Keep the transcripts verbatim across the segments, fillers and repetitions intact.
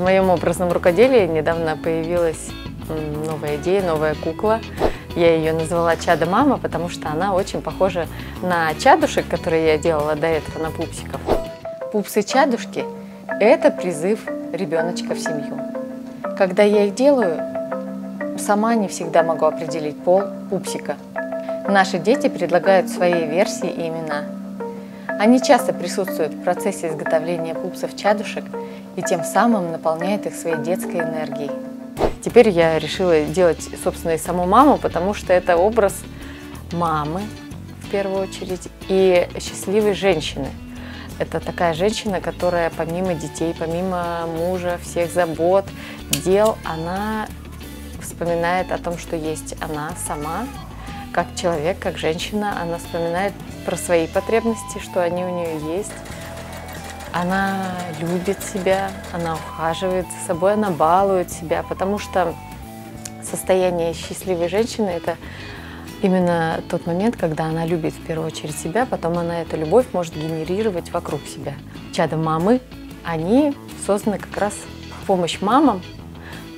В моем образном рукоделии недавно появилась новая идея, новая кукла. Я ее назвала «Чадо мама», потому что она очень похожа на чадушек, которые я делала до этого, на пупсиков. Пупсы-чадушки – это призыв ребеночка в семью. Когда я их делаю, сама не всегда могу определить пол пупсика. Наши дети предлагают свои версии и имена. Они часто присутствуют в процессе изготовления пупсов-чадушек и тем самым наполняют их своей детской энергией. Теперь я решила делать, собственно, и саму маму, потому что это образ мамы, в первую очередь, и счастливой женщины. Это такая женщина, которая помимо детей, помимо мужа, всех забот, дел, она вспоминает о том, что есть она сама, как человек, как женщина. Она вспоминает про свои потребности, что они у нее есть. Она любит себя, она ухаживает за собой, она балует себя, потому что состояние счастливой женщины – это именно тот момент, когда она любит в первую очередь себя, потом она эту любовь может генерировать вокруг себя. Чадо мамы, они созданы как раз в помощь мамам.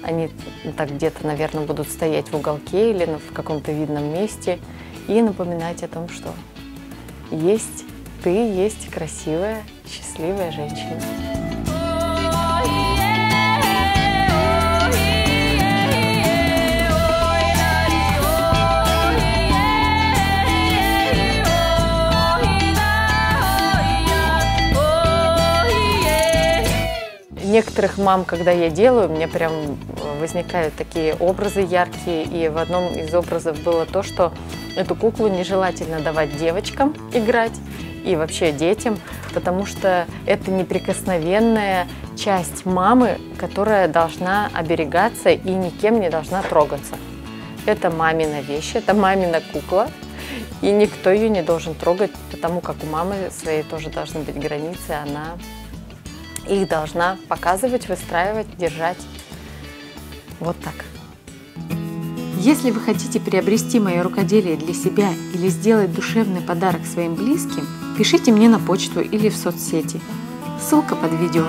Они так где-то, наверное, будут стоять в уголке или в каком-то видном месте и напоминать о том, что есть ты, есть красивая, счастливая женщина. Некоторых мам, когда я делаю, у меня прям возникают такие образы яркие. И в одном из образов было то, что эту куклу нежелательно давать девочкам играть и вообще детям, потому что это неприкосновенная часть мамы, которая должна оберегаться и никем не должна трогаться. Это мамина вещь, это мамина кукла, и никто ее не должен трогать, потому как у мамы своей тоже должны быть границы, она... их должна показывать, выстраивать, держать. Вот так. Если вы хотите приобрести мое рукоделие для себя или сделать душевный подарок своим близким, пишите мне на почту или в соцсети. Ссылка под видео.